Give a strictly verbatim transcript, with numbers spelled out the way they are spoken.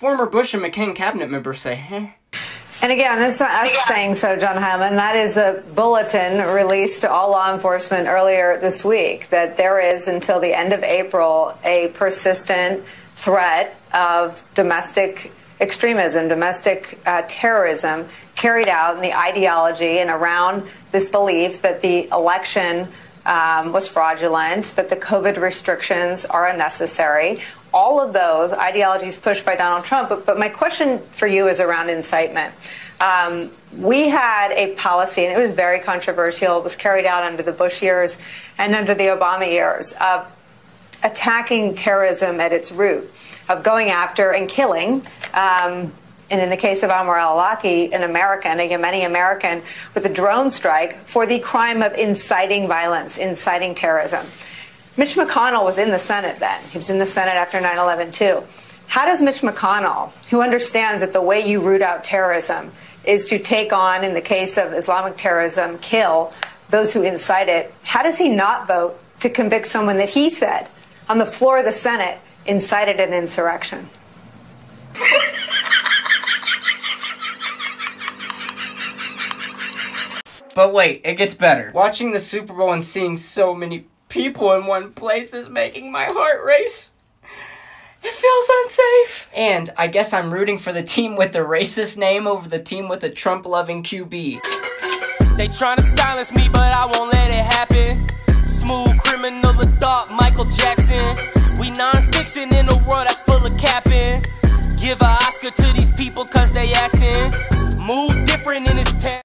former Bush and McCain cabinet members say, eh. And again, it's not us saying so, John Hammond. That is a bulletin released to all law enforcement earlier this week, that there is, until the end of April, a persistent threat of domestic extremism, domestic uh, terrorism carried out in the ideology and around this belief that the election um, was fraudulent, that the COVID restrictions are unnecessary. All of those ideologies pushed by Donald Trump. But, but my question for you is around incitement. Um, we had a policy, and it was very controversial. It was carried out under the Bush years and under the Obama years, of attacking terrorism at its root, of going after and killing, um, and in the case of Amr al-Awlaki, an American, a Yemeni American, with a drone strike for the crime of inciting violence, inciting terrorism. Mitch McConnell was in the Senate then. He was in the Senate after nine eleven, too. How does Mitch McConnell, who understands that the way you root out terrorism is to take on, in the case of Islamic terrorism, kill those who incite it, how does he not vote to convict someone that he said on the floor of the Senate incited an insurrection? But wait, it gets better. Watching the Super Bowl and seeing so many people in one place is making my heart race. It feels unsafe. And I guess I'm rooting for the team with the racist name over the team with the Trump-loving Q B. They trying to silence me, but I won't let it happen. Smooth criminal adult Michael Jackson. We non-fiction in a world that's full of capping. Give an Oscar to these people cause they acting. Move different in this town.